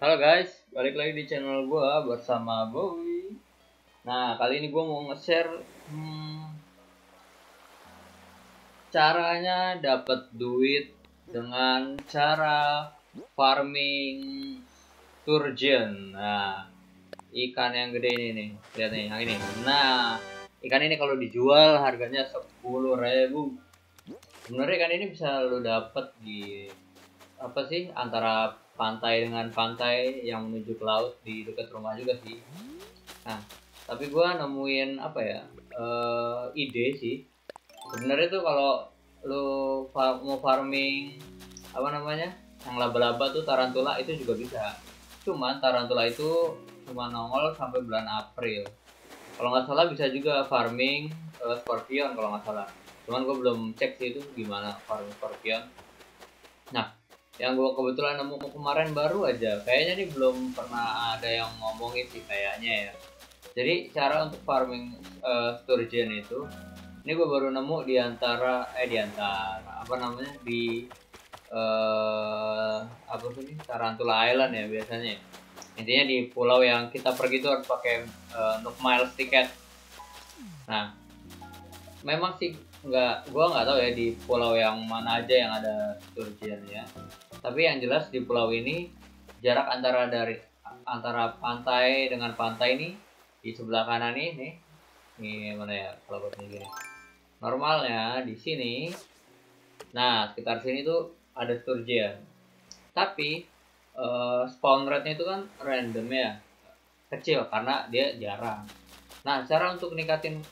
Halo guys, balik lagi di channel gue bersama Boy. Nah, kali ini gue mau nge-share caranya dapat duit dengan cara farming sturgeon. Nah, ikan yang gede ini nih, lihat nih, yang ini. Nah, ikan ini kalau dijual harganya 10.000. Sebenarnya ikan ini bisa lo dapet di apa sih, antara pantai dengan pantai yang menuju ke laut di dekat rumah juga sih. Nah, tapi gua nemuin apa ya, ide sih sebenarnya tuh, kalau lu mau farming apa namanya yang laba-laba tuh, tarantula itu juga bisa. Cuman tarantula itu cuma nongol sampai bulan April kalau nggak salah. Bisa juga farming scorpion kalau nggak salah, cuman gua belum cek sih itu gimana farming scorpion. Nah, yang gue kebetulan nemu kemarin baru aja, kayaknya nih belum pernah ada yang ngomongin sih kayaknya ya. Jadi cara untuk farming sturgeon itu, ini gue baru nemu di Tarantula Island ya biasanya. Intinya di pulau yang kita pergi tuh harus pakai Nook Miles ticket. Nah, memang sih gua nggak tahu ya di pulau yang mana aja yang ada sturgeon ya. Tapi yang jelas di pulau ini jarak antara pantai dengan pantai ini di sebelah kanan ini, nih mana ya kalau buat gini. Normalnya di sini, nah sekitar sini tuh ada sturgeon. Tapi spawn rate-nya itu kan random ya, kecil karena dia jarang. Nah, cara untuk ningkatin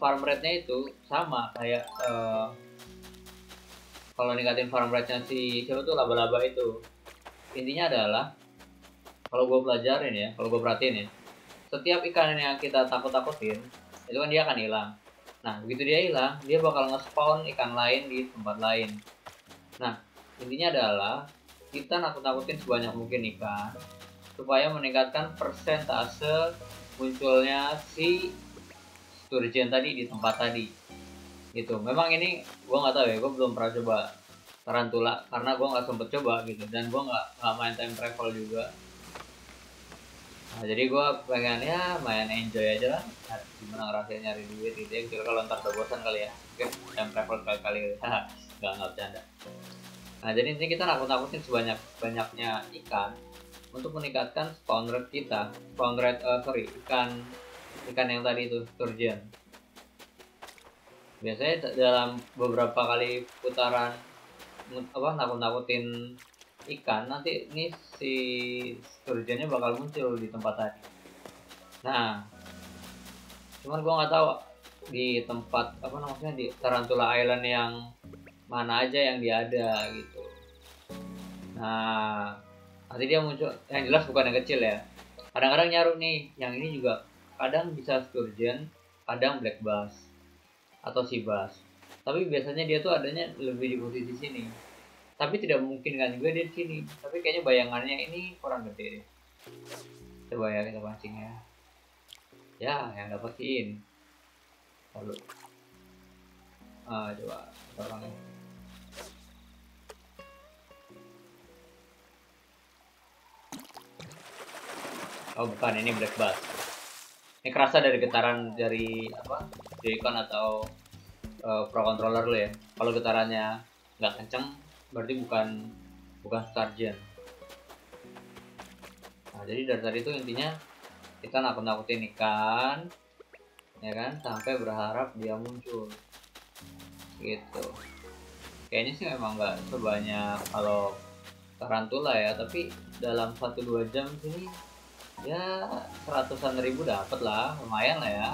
farm rate-nya itu sama kayak kalau ningkatin farm rate-nya si siapa tuh laba-laba itu. Intinya adalah kalau gue pelajarin ya, kalau gue perhatiin ya, setiap ikan yang kita takut-takutin itu kan dia akan hilang. Nah, begitu dia hilang, dia bakal nge-spawn ikan lain di tempat lain. Nah, intinya adalah kita nakut-nakutin sebanyak mungkin ikan supaya meningkatkan persentase munculnya si sturgeon tadi di tempat tadi gitu. Memang ini gua nggak tahu ya, gua belum pernah coba tarantula karena gua nggak sempet coba gitu, dan gua nggak main time travel juga. Nah, jadi gua pengen ya main enjoy aja lah, gimana ngerasain nyari duit gitu ya. Kira kalau ntar udah bosan kali ya, oke, time travel kali-kali nggak bercanda. Nah, jadi intinya kita nakut-nakutin sebanyak-banyaknya ikan untuk meningkatkan spawn rate kita, ikan yang tadi itu sturgeon. Biasanya dalam beberapa kali putaran apa nakut-nakutin ikan, nanti ini si sturgeonnya bakal muncul di tempat tadi. Nah, cuman gua nggak tahu di tempat apa namanya di Tarantula Island yang mana aja yang dia ada gitu. Nah, nanti dia muncul, yang jelas bukan yang kecil ya. Kadang-kadang nyaru nih, yang ini juga kadang bisa sturgeon, kadang black bass atau sea bass. Tapi biasanya dia tuh adanya lebih di posisi sini. Tapi tidak mungkin kan juga dia di sini. Tapi kayaknya bayangannya ini kurang gede deh. Coba ya kita pancing ya. Ya, yang dapetin. Lalu, coba orangnya. Oh bukan, ini black bass. Ini kerasa dari getaran dari apa, Joy-Con atau Pro Controller lo ya. Kalau getarannya nggak kenceng, berarti bukan sturgeon. Nah, jadi dari tadi itu intinya kita nakut-nakutin ikan, ya kan, sampai berharap dia muncul. Gitu. Kayaknya sih memang nggak sebanyak kalau tarantula ya, tapi dalam 1-2 jam sini ya 100-an ribu dapat lah, lumayan lah ya.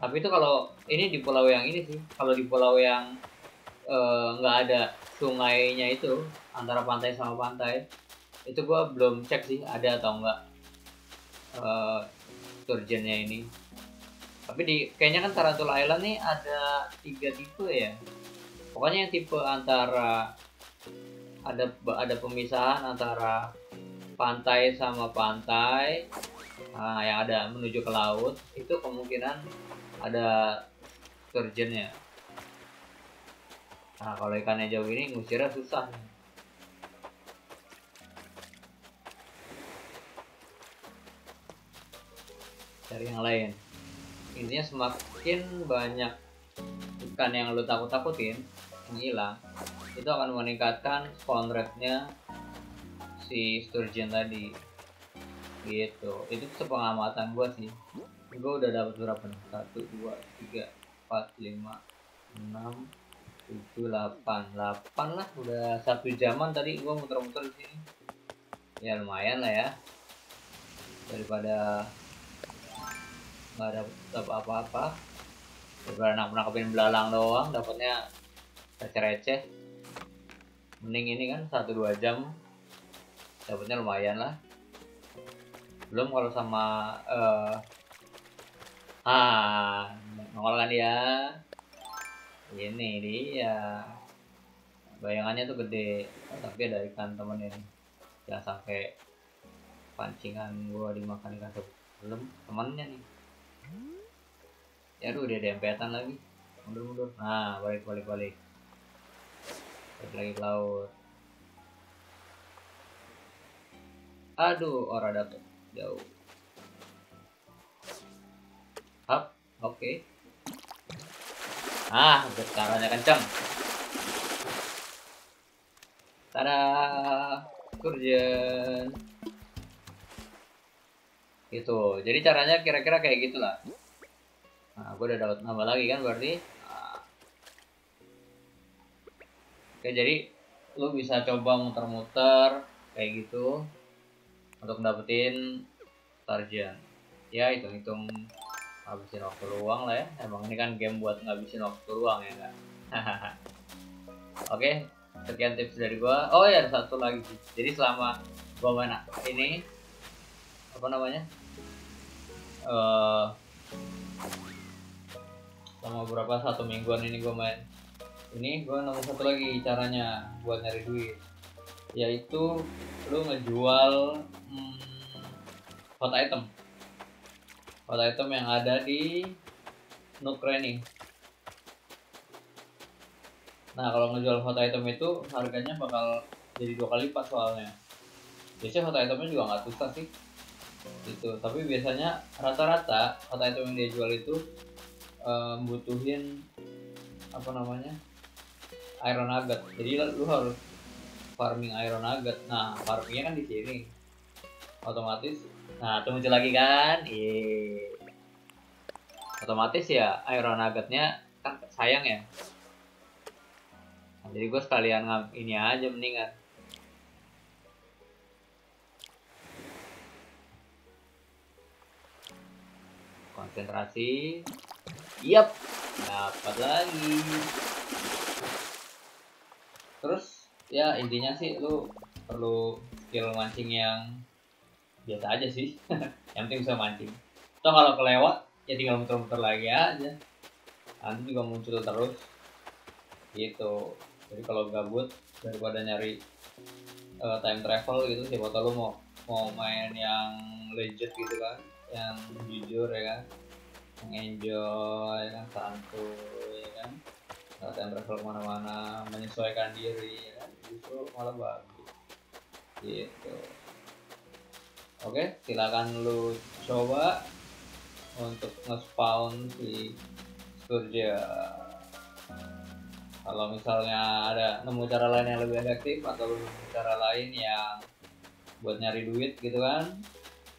Tapi itu kalau ini di pulau yang ini sih, kalau di pulau yang nggak ada sungainya itu, antara pantai sama pantai itu gua belum cek sih ada atau enggak sturgeonnya ini. Tapi di kayaknya kan Tarantula Island nih ada 3 tipe ya, pokoknya yang tipe antara ada pemisahan antara pantai sama pantai, nah, yang ada menuju ke laut itu kemungkinan ada sturgeonnya. Nah, kalau ikannya jauh ini ngusirnya susah. dari yang lain. Intinya semakin banyak ikan yang lu takut-takutin yang hilang, itu akan meningkatkan spawn rate-nya si sturgeon tadi. Gitu, itu sepengamatan gua sih. Gua udah dapat berapa nih? 1, 2, 3, 4, 5, 6, 7, 8 lah. Udah 1 jaman tadi gua muter-muter di sini. Ya lumayan lah ya, daripada nggak dapat apa-apa, nangkepin belalang doang dapatnya receh-receh. Mending ini kan 1-2 jam dapatnya lumayan lah. Belum kalau sama nongol kan dia. Ini dia bayangannya tuh gede, tapi ada ikan temen ini. Jangan sampai pancingan gua dimakan ikan sebelum temannya nih. Ya aduh, dia dempetan lagi, mundur-mundur. Nah, balik-balik lagi ke laut. Aduh, orang dapet jauh. Hap, oke. Ah, getarannya kencang. Tada, sturgeon. Gitu. Jadi caranya kira-kira kayak gitulah. Nah, gue udah dapat nambah lagi kan berarti. Nah. Oke, jadi lu bisa coba muter-muter kayak gitu untuk dapetin sturgeon. Ya hitung-hitung habisin waktu luang lah ya. Emang ini kan game buat ngabisin waktu luang ya kan. Oke, sekian tips dari gua. Oh ya, ada satu lagi. Jadi selama gua main ini apa namanya? Selama berapa 1 mingguan ini gua main. Ini gua nemu satu lagi caranya buat nyari duit. Yaitu lu ngejual hot item yang ada di Nook's Cranny. Nah, kalau ngejual hot item itu harganya bakal jadi 2 kali lipat soalnya. Biasanya hot itemnya juga nggak susah sih, gitu. Tapi biasanya rata-rata hot item yang dia jual itu butuhin apa namanya iron nugget. Jadi lu harus farming iron nugget. Nah, farmingnya kan di sini otomatis. Nah, tuh muncul lagi kan. Otomatis ya iron nuggetnya kan sayang ya. Nah, jadi gue sekalian ini aja mendingan. Konsentrasi. Yap, dapat lagi. Terus ya intinya sih lu perlu skill mancing yang biasa aja sih. Yang penting bisa mancing. Toh kalau kelewat ya tinggal muter-muter lagi aja, nanti juga muncul terus gitu. Jadi kalau gabut daripada nyari time travel gitu, siapa tau lu mau main yang legit gitu kan, yang jujur ya kan, yang enjoy ya kan, santuy ya kan, nggak time travel kemana-mana, menyesuaikan diri ya kan? Justru malah bagus gitu. Oke, silakan lu coba untuk nge-spawn si sturgeon. Kalau misalnya ada nemu cara lain yang lebih efektif atau cara lain yang buat nyari duit gitu kan,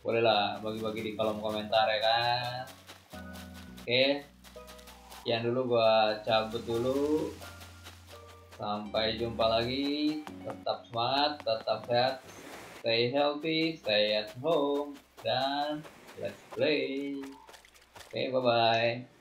bolehlah bagi-bagi di kolom komentar ya kan. Oke, yang dulu gua cabut dulu. Sampai jumpa lagi. Tetap semangat, tetap sehat. Stay healthy, stay at home, dan let's play. Oke, bye-bye.